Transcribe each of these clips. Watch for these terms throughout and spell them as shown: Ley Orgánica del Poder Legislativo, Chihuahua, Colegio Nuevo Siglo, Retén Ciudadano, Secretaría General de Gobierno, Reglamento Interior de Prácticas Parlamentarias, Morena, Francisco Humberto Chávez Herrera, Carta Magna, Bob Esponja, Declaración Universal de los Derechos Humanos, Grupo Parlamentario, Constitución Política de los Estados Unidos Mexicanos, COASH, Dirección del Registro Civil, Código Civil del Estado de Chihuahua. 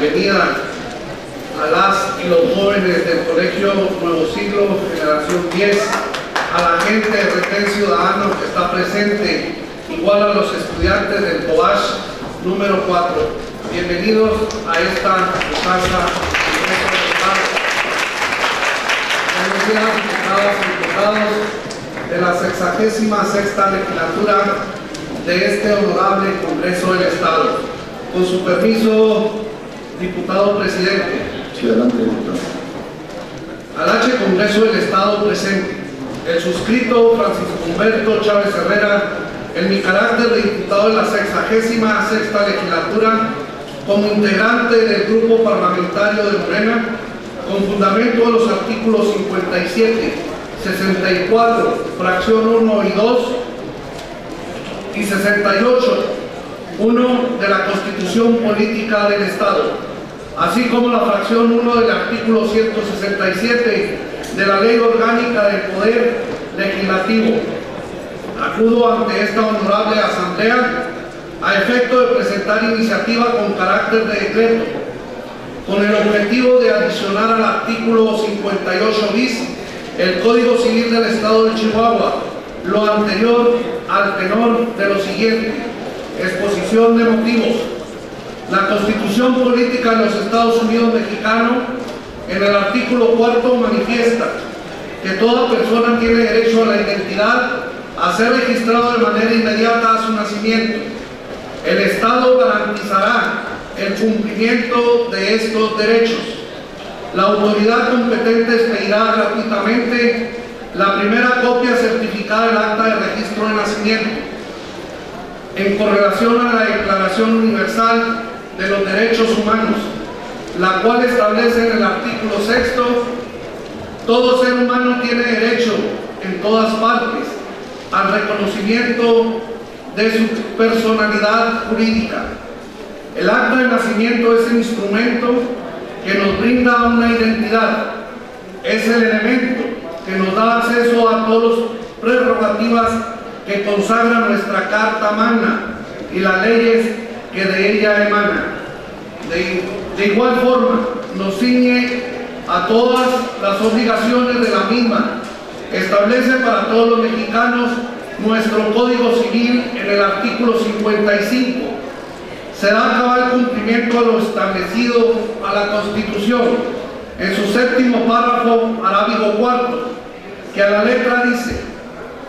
bienvenida a las y los jóvenes del Colegio Nuevo Siglo, Generación 10, a la gente de Retén Ciudadano que está presente, igual a los estudiantes del COASH número 4. Bienvenidos a esta casa de la 66ª legislatura de este honorable Congreso del Estado. Con su permiso, diputado presidente. Sí, adelante, diputado. Al H Congreso del Estado presente, el suscrito Francisco Humberto Chávez Herrera, en mi carácter de diputado de la 66ª legislatura, como integrante del grupo parlamentario de Morena, con fundamento a los artículos 57, 64, fracción 1 y 2 y 68, 1 de la Constitución Política del Estado, así como la fracción 1 del artículo 167 de la Ley Orgánica del Poder Legislativo. Acudo ante esta honorable asamblea a efecto de presentar iniciativa con carácter de decreto, con el objetivo de adicionar al artículo 58 bis el Código Civil del Estado de Chihuahua, lo anterior al tenor de lo siguiente. Exposición de motivos. La Constitución Política de los Estados Unidos Mexicanos, en el artículo 4, manifiesta que toda persona tiene derecho a la identidad, a ser registrado de manera inmediata a su nacimiento. El Estado garantizará el cumplimiento de estos derechos. La autoridad competente expedirá gratuitamente la primera copia certificada del acta de registro de nacimiento, en correlación a la Declaración Universal de los Derechos Humanos, la cual establece en el artículo 6º, todo ser humano tiene derecho, en todas partes, al reconocimiento de su personalidad jurídica. El acta de nacimiento es el instrumento que nos brinda una identidad, es el elemento que nos da acceso a todas las prerrogativas que consagra nuestra Carta Magna y las leyes que de ella emanan. De igual forma, nos ciñe a todas las obligaciones de la misma. Establece para todos los mexicanos nuestro Código Civil en el artículo 55. Será cabal cumplimiento a lo establecido a la Constitución. En su 7º párrafo, arábigo 4, que a la letra dice: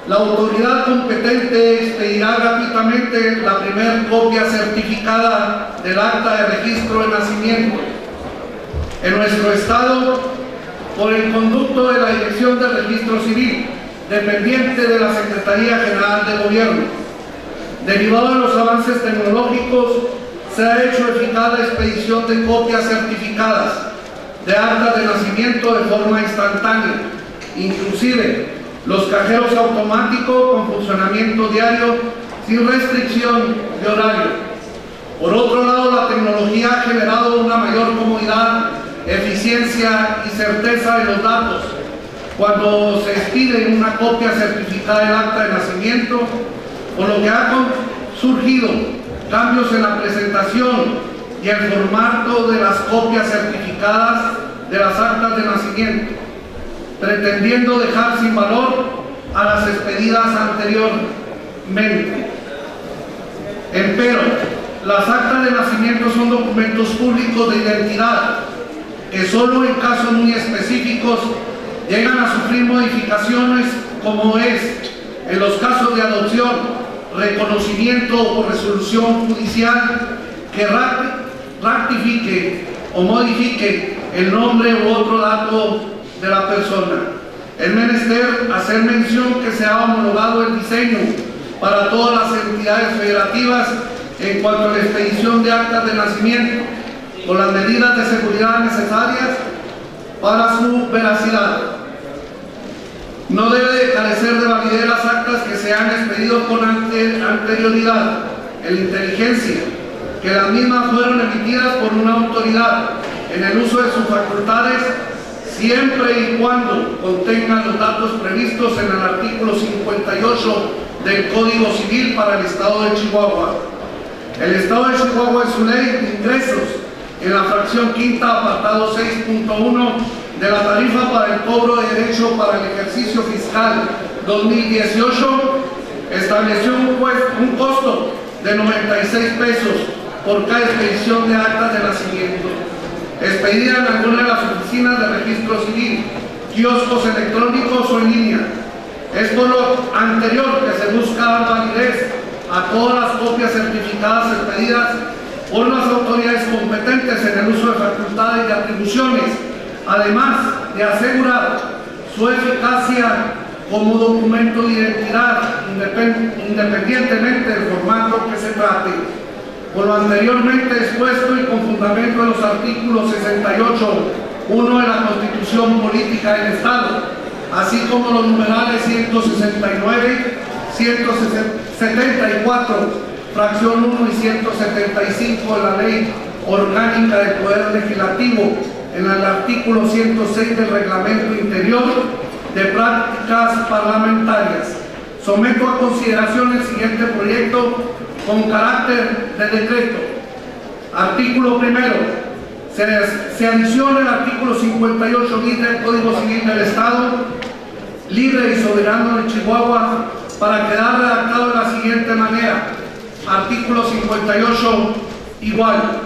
la autoridad competente expedirá gratuitamente la primera copia certificada del acta de registro de nacimiento. En nuestro Estado, por el conducto de la Dirección del Registro Civil, dependiente de la Secretaría General de Gobierno, derivado de los avances tecnológicos, se ha hecho eficaz la expedición de copias certificadas de actas de nacimiento de forma instantánea, inclusive los cajeros automáticos con funcionamiento diario sin restricción de horario. Por otro lado, la tecnología ha generado una mayor comodidad, eficiencia y certeza de los datos. Cuando se expide una copia certificada del acta de nacimiento, por lo que han surgido cambios en la presentación y el formato de las copias certificadas de las actas de nacimiento, pretendiendo dejar sin valor a las expedidas anteriormente. Empero, las actas de nacimiento son documentos públicos de identidad que solo en casos muy específicos llegan a sufrir modificaciones, como es en los casos de adopción, reconocimiento o resolución judicial que rectifique o modifique el nombre u otro dato de la persona. Es menester hacer mención que se ha homologado el diseño para todas las entidades federativas en cuanto a la expedición de actas de nacimiento, con las medidas de seguridad necesarias para su veracidad. No debe carecer de validez las actas que se han expedido con anterioridad, en la inteligencia que las mismas fueron emitidas por una autoridad en el uso de sus facultades, siempre y cuando contengan los datos previstos en el artículo 58 del Código Civil para el Estado de Chihuahua. El Estado de Chihuahua, en su ley de ingresos, en la fracción quinta, apartado 6.1 de la tarifa para el cobro de derechos para el ejercicio fiscal 2018, estableció un costo de 96 pesos por cada expedición de actas de nacimiento, expedida en alguna de las oficinas de registro civil, kioscos electrónicos o en línea. Es por lo anterior que se busca dar validez a todas las copias certificadas expedidas por las autoridades competentes en el uso de facultades y atribuciones, además de asegurar su eficacia como documento de identidad independientemente del formato que se trate. Por lo anteriormente expuesto y con fundamento en los artículos 68.1 de la Constitución Política del Estado, así como los numerales 169, 174, fracción 1 y 175 de la Ley Orgánica del Poder Legislativo, en el artículo 106 del Reglamento Interior de Prácticas Parlamentarias. Someto a consideración el siguiente proyecto con carácter de decreto. Artículo primero. Se adiciona el artículo 58 del Código Civil del Estado Libre y Soberano de Chihuahua para quedar redactado de la siguiente manera. Artículo 58 igual.